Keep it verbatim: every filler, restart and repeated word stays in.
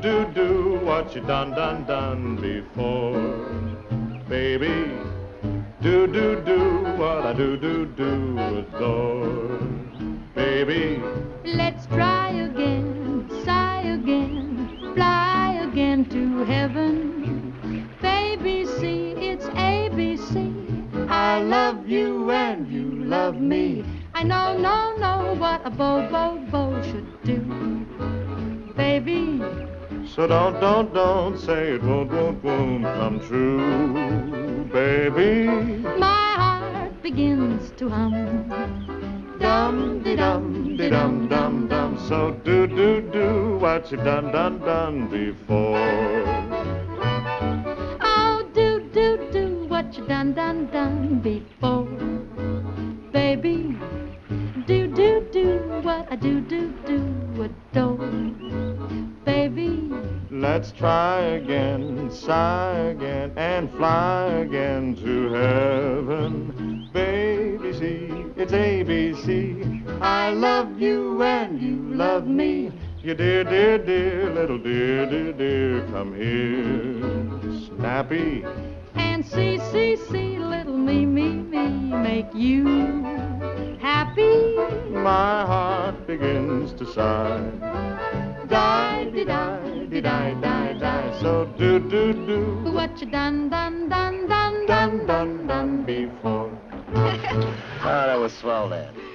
do, do, do what you done, done, done before. Baby, do, do, do what I do, do, do adore. Baby, let's try again, sigh again, fly again to heaven. Baby, see, it's A B C. I love you and you love me. I know, no, no, what a bo, bo, bo should do. Baby. So don't, don't, don't say it won't, won't, won't come true, baby. My heart begins to hum, dum-de-dum-de-dum-dum-dum. So do, do, do what you've done, done, done before. Oh, do, do, do what you've done, done, done before, baby. Do, do, do what I do, do, do adore, baby. Let's try again, sigh again, and fly again to heaven. Baby, see, it's A B C. I love you and you love me. You dear, dear, dear, little dear, dear, dear, come here. Snappy. And see, see, see, little me, me, me, make you happy. My heart begins to sigh. Die, de, die, de, die, die, die. So do, do, do what you done, done, done, done, done, done, done before. Oh, that was swell, then.